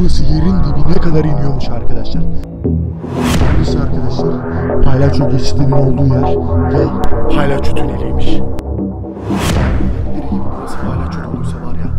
burası yerin dibine kadar iniyormuş arkadaşlar. Burası arkadaşlar palyaço geçidinin olduğu yer ve palyaço tüneliymiş. Burası palyaço olursa var ya.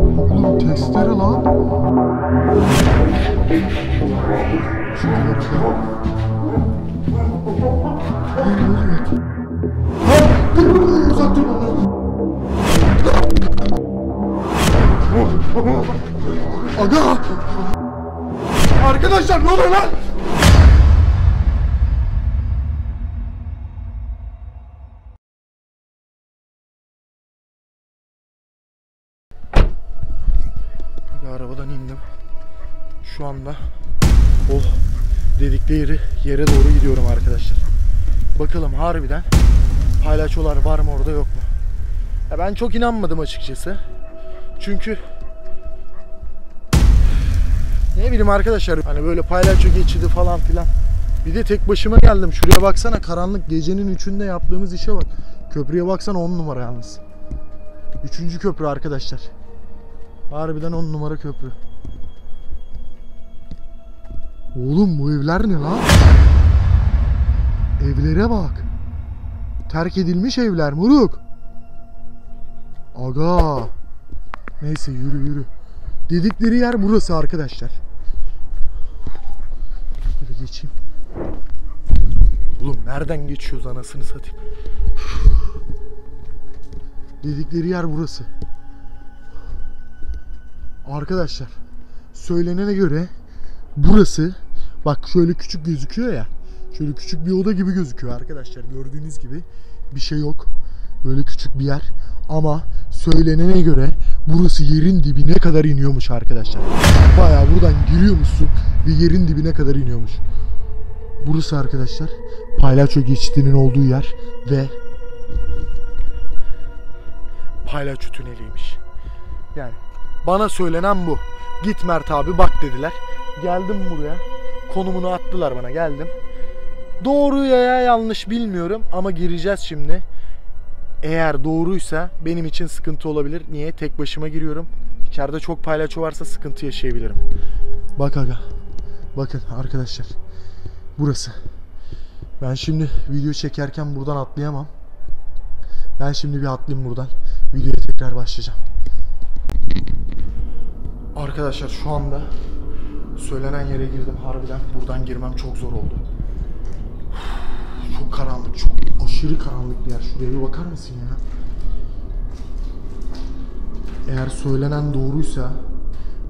Oğlum testere lan. Şunlara bak. Uzak dur bana. Aga! Arkadaşlar ne oluyor lan? Arabadan indim. Şu anda oh dedikleri yere doğru gidiyorum arkadaşlar. Bakalım harbiden palyaçolar var mı orada yok mu? Ya ben çok inanmadım açıkçası. Çünkü ne bileyim arkadaşlar, hani böyle palyaço geçidi falan filan. Bir de tek başıma geldim. Şuraya baksana, karanlık gecenin 3'ünde yaptığımız işe bak. Köprüye baksana, 10 numara yalnız. 3. köprü arkadaşlar. Harbiden 10 numara köprü. Oğlum bu evler ne lan? Evlere bak. Terk edilmiş evler muruk. Aga. Neyse yürü yürü. Dedikleri yer burası arkadaşlar. Şöyle geçeyim. Oğlum nereden geçiyoruz anasını satayım. Dedikleri yer burası. Arkadaşlar söylenene göre burası, bak şöyle küçük gözüküyor ya, şöyle küçük bir oda gibi gözüküyor arkadaşlar, gördüğünüz gibi bir şey yok, böyle küçük bir yer ama söylenene göre burası yerin dibine kadar iniyormuş arkadaşlar. Bayağı buradan giriyormuşsun ve yerin dibine kadar iniyormuş. Burası arkadaşlar palyaço geçidinin olduğu yer ve palyaço tüneliymiş. Yani bana söylenen bu. Git Mert abi bak dediler. Geldim buraya. Konumunu attılar bana, geldim. Doğru ya yanlış bilmiyorum ama gireceğiz şimdi. Eğer doğruysa benim için sıkıntı olabilir. Niye? Tek başıma giriyorum. İçeride çok palyaço varsa sıkıntı yaşayabilirim. Bak aga. Bakın arkadaşlar. Burası. Ben şimdi video çekerken buradan atlayamam. Ben şimdi bir atlayayım buradan. Videoya tekrar başlayacağım. Arkadaşlar şu anda söylenen yere girdim. Harbiden buradan girmem çok zor oldu. Çok karanlık, çok aşırı karanlık bir yer. Şuraya bir bakar mısın ya? Eğer söylenen doğruysa,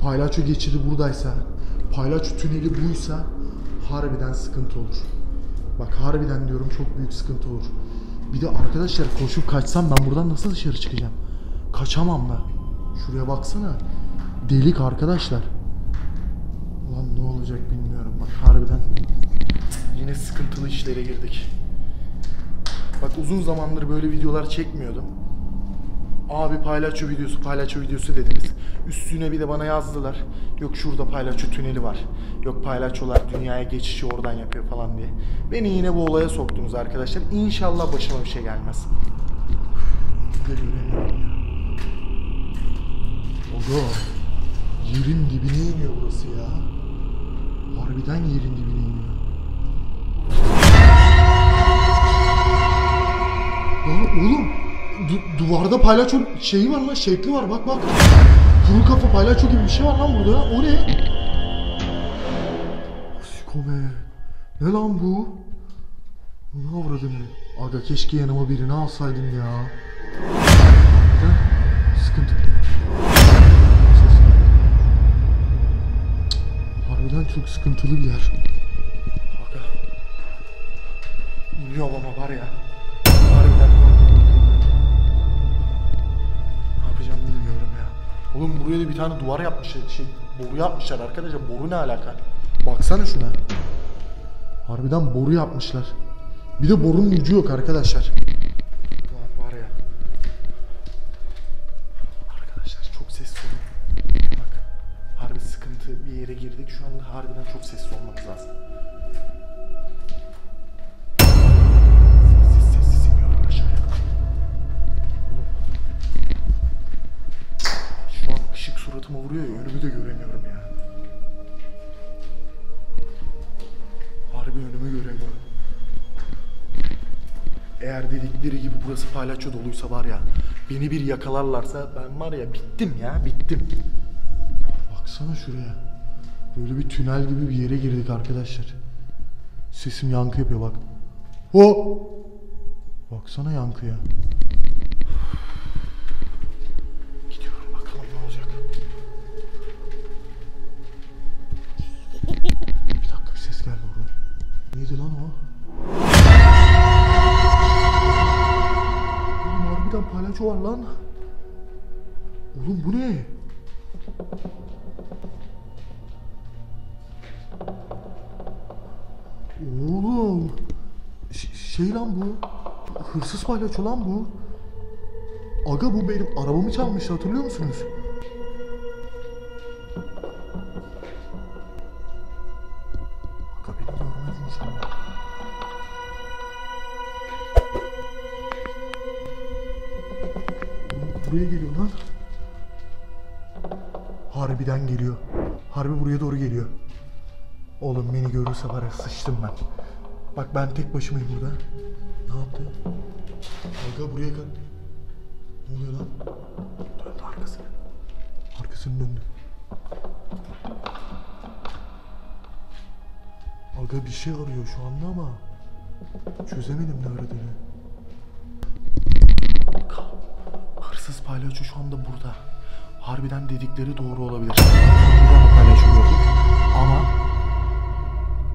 palyaço geçidi buradaysa, palyaço tüneli buysa harbiden sıkıntı olur. Bak harbiden diyorum, çok büyük sıkıntı olur. Bir de arkadaşlar koşup kaçsam ben buradan nasıl dışarı çıkacağım? Kaçamam da. Şuraya baksana. Delik arkadaşlar. Ulan ne olacak bilmiyorum. Bak harbiden yine sıkıntılı işlere girdik. Bak uzun zamandır böyle videolar çekmiyordum. Abi palyaço videosu, palyaço videosu dediniz. Üstüne bir de bana yazdılar. Yok şurada palyaço tüneli var. Yok palyaçolar dünyaya geçişi oradan yapıyor falan diye. Beni yine bu olaya soktunuz arkadaşlar. İnşallah başıma bir şey gelmez. Oğlum. Yerin dibine iniyor burası ya. Harbiden yerin dibine iniyor. Lan oğlum duvarda palyaço şeyi var lan, şekli var, bak bak. Kuru kafa palyaço gibi bir şey var lan burada. O ne? Sikome. Ne lan bu? Ne avradın? Aga keşke yanıma birini alsaydım ya. Sıkıntı. Çok sıkıntılı bir yer. Aga. İniyorum ama var ya. Harbiden ne yapacağım bilmiyorum ya. Oğlum buraya da bir tane duvar yapmışlar. Boru yapmışlar arkadaşlar. Boru ne alaka? Baksana şuna. Harbiden boru yapmışlar. Bir de borunun ucu yok arkadaşlar. Ulan var ya. Arkadaşlar çok ses sorun. Bak. yere girdik. Şu anda harbiden çok sessiz olmamız lazım. Sessiz iniyorum aşağıya. Şu an ışık suratıma vuruyor ya, önümü de göremiyorum ya. Harbi önümü göremiyorum. Eğer dedikleri gibi burası palyaço doluysa var ya, beni bir yakalarlarsa ben var ya bittim ya, bittim. Baksana şuraya. Böyle bir tünel gibi bir yere girdik arkadaşlar. Sesim yankı yapıyor bak. O! Baksana yankıya. Gidiyorum bakalım ne olacak. Bir dakika, bir ses geldi orada. Neydi lan o? Harbiden palyaço var lan. Oğlum bu ne? Oğlum şey lan bu, hırsız palyaço lan bu. Aga bu benim arabamı çalmıştı, hatırlıyor musunuz? Aga beni görmez insanlar. Buraya geliyor lan. Harbiden geliyor. Harbi buraya doğru geliyor. Oğlum beni görürse var ya sıçtım ben. Bak ben tek başımayım burada. Ne yaptı? Aga buraya gel. Ne oluyor lan? Döndü arkasını. Arkasını döndü. Aga bir şey arıyor şu anda ama çözemedim ne aradığını. Hırsız palyaço şu anda burada. Harbiden dedikleri doğru olabilir. Burada palyaço gördük ama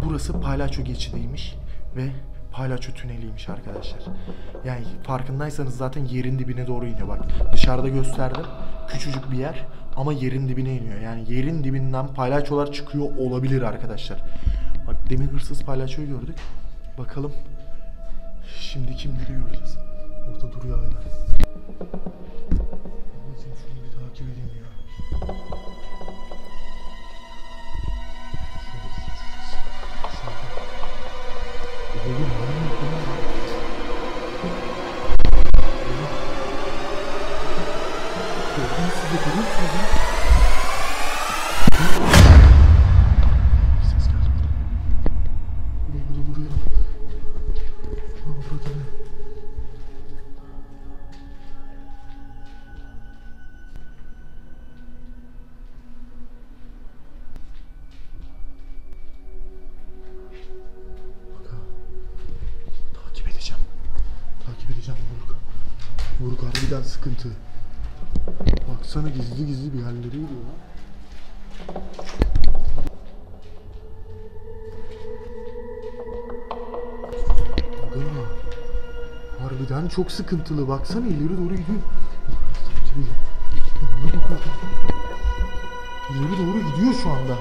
burası palyaço geçidiymiş ve palyaço tüneliymiş arkadaşlar. Yani farkındaysanız zaten yerin dibine doğru iniyor. Bak dışarıda gösterdim. Küçücük bir yer ama yerin dibine iniyor. Yani yerin dibinden palyaçolar çıkıyor olabilir arkadaşlar. Bak demin hırsız palyaçoyu gördük. Bakalım şimdi kimleri göreceğiz. Orada duruyor aynen. Şunu bir takip edeyim ya. Buruk harbiden sıkıntı. Baksana gizli gizli bir yerlere gidiyor lan. Harbiden çok sıkıntılı. Baksana ileri doğru gidiyor. İleri doğru gidiyor şu anda.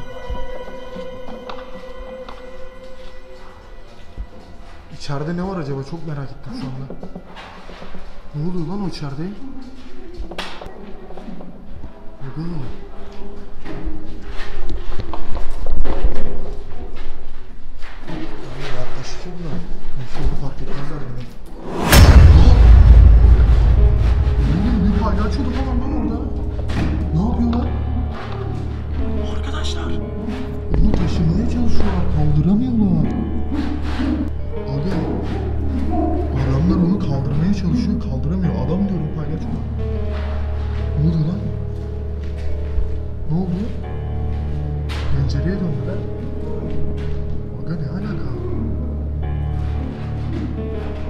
İçeride ne var acaba? Çok merak ettim şu anda. Ne oluyor lan o içeride? Aga. Yaklaşık ya bunlar. Nasıl oldu fark etmezler beni. Oğlum bir palyaço da falan var orada. Ne yapıyorlar? Arkadaşlar. Onu taşımaya çalışıyorlar. Kaldıramıyorlar. Aga. Adamlar onu kaldırmaya çalışıyor, kaldıramıyor. Adam diyorum palyaço. Ne oldu lan? Ne oldu? Pencereye döndüler. Aga ne alaka?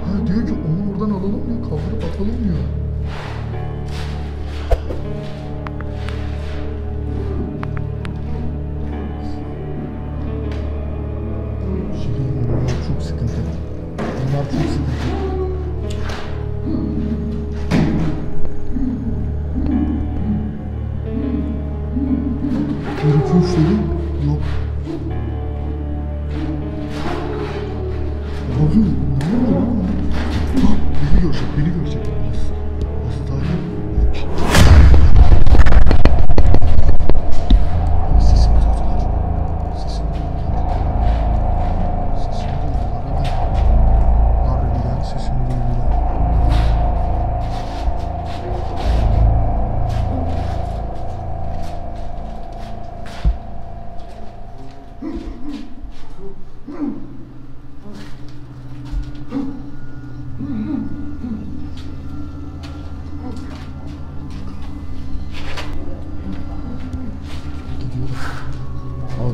Ha diyor ki onu oradan alalım diyor, kaldırıp atalım diyor. Sesimi tuttular.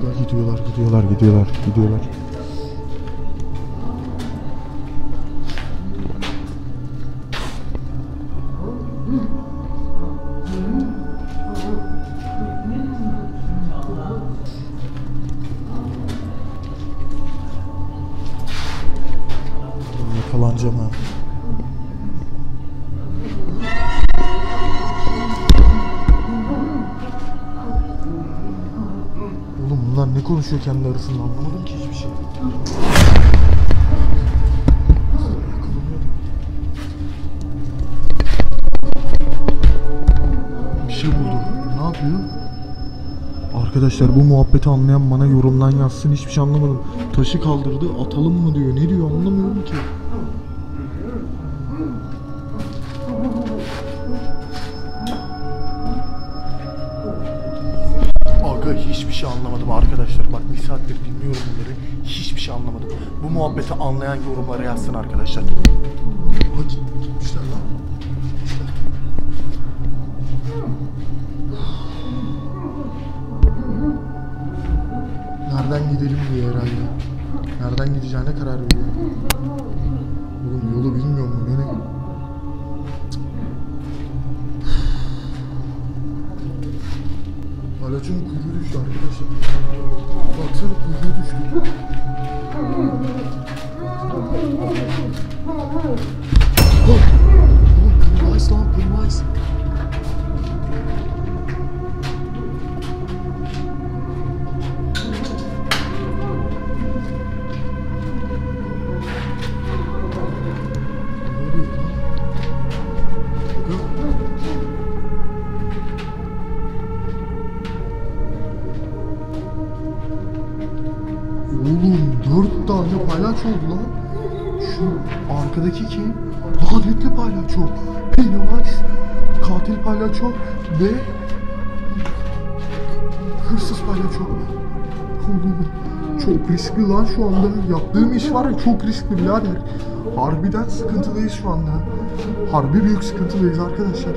Kanka gidiyorlar. Yakalanacağım ha. Oğlum bunlar ne konuşuyor kendi arasında, anlamadım ki hiçbir şey. Bir şey buldum. Ne yapıyor? Arkadaşlar bu muhabbeti anlayan bana yorumdan yazsın, hiçbir şey anlamadım. Taşı kaldırdı, atalım mı diyor, ne diyor anlamıyorum ki. Hiçbir şey anlamadım arkadaşlar. Bak bir saattir dinliyorum bunları. Hiçbir şey anlamadım. Bu muhabbeti anlayan yorumlara yazsın arkadaşlar. Oha gitmişler lan. Gitmişler. Nereden gidelim diye herhalde. Nereden gideceğine karar veriyor. Oğlum yolu bilmiyorum mu? Nereye? Palyaço'nun kuyruğu düştü arkadaşlar. Baksana kuyruğu düştü. Bak! Pennywise lan, Pennywise. Tane palyaço oldu lan. Şu arkadaki kim? Lanetli palyaço. Pennywise, katil palyaço ve hırsız palyaço. Çok riskli lan şu anda. Yaptığım iş var ya, çok riskli birader. Harbiden sıkıntılıyız şu anda. Harbi büyük sıkıntılıyız arkadaşlar.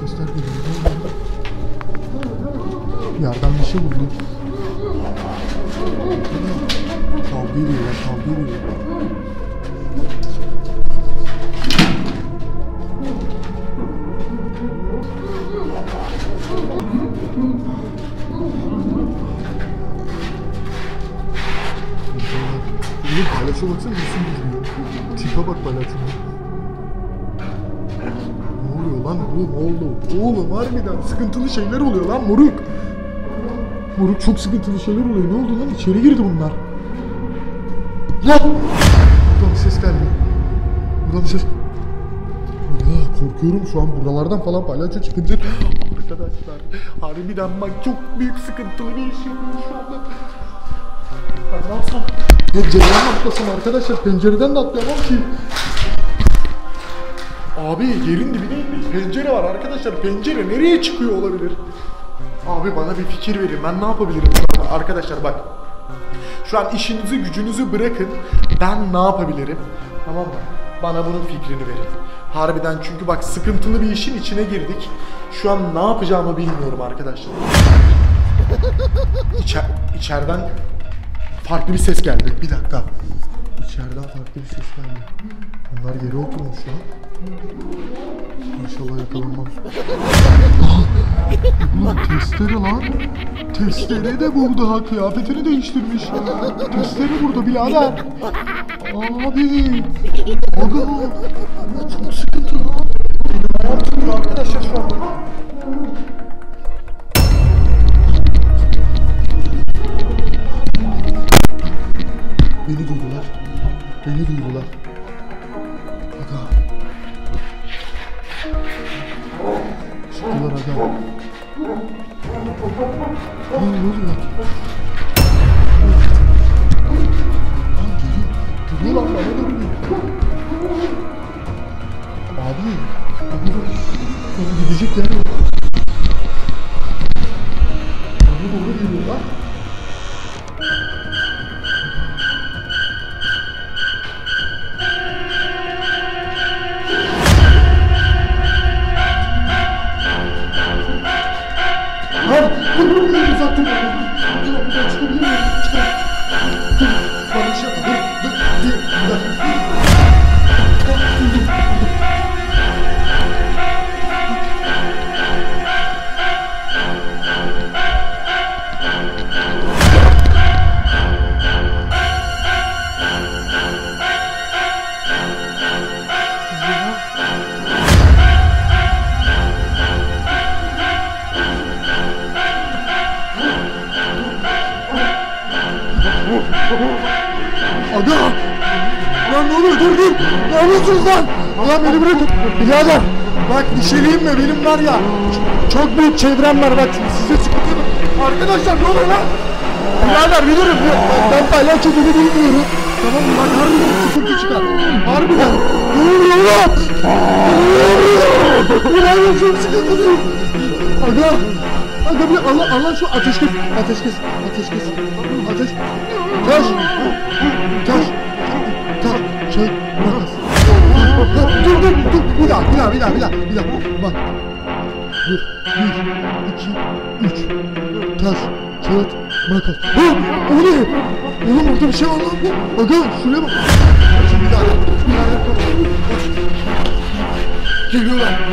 Sesler geliyor. Yerden bir şey buldum. Kavga ediyor. Palyaço baksana nasıl duruyor. Tipe bak palyaço. Lan oğlum harbiden sıkıntılı şeyler oluyor lan moruk. Moruk çok sıkıntılı şeyler oluyor. Ne oldu lan? İçeri girdi bunlar. Lan! Buradan ses geldi. Buradan ses... Allah, korkuyorum şu an. Buralardan falan palyaço çıkabilir. Arkadaşlar harbiden bak çok büyük sıkıntılı bir iş yapıyor şu anda. Ben ne yapsam? Pencereden atlasam arkadaşlar. Pencereden de atlayamam ki. Abi yerin dibindeymiş. Pencere var arkadaşlar. Pencere nereye çıkıyor olabilir? Abi bana bir fikir verin. Ben ne yapabilirim? Arkadaşlar bak. Şu an işinizi gücünüzü bırakın. Ben ne yapabilirim? Tamam mı? Bana bunun fikrini verin. Harbiden çünkü bak sıkıntılı bir işin içine girdik. Şu an ne yapacağımı bilmiyorum arkadaşlar. İçeriden farklı bir ses geldi. Bir dakika. İçeriden farklı bir ses geldi. Bunlar yere oturmuş ya. İnşallah yakalanmam. Ulan testere lan. Testere de burada ha. Kıyafetini değiştirmiş. Testere burada birader. Abi. Aga. Çok sıkıntı lan. Ne yaptın arkadaşlar şu an? Beni duydular. Aga. Çıktılar aga. Ne oluyor? Lan geliyor. Abi bak. Gidecekler. Abi doğru geliyorlar. Ana! Lan ne oluyor? Dur dur! Ne yapıyorsunuz lan? Ulan beni bırakın! Birader! Bak nişeliyim mi? Benim var ya! Çok büyük çevrem var bak! Size sıkıntı mı? Arkadaşlar ne oluyor lan? Birader bilirim! Ben palyaço gibi bilmiyorum! Tamam mı? Bak harbiden sıkıntı çıkar! Harbiden! Ne oluyor lan? Birader çok sıkıntı! Ana! Allah şu ateş kes. Ateş. Taş. Şey. Makas. Dur. Bir daha. Bak. 1, 2, 3. Taş. Kağıt. Makas. O ne? Oğlum orada bir şey var lan. Aga şuraya bak. Geliyorlar.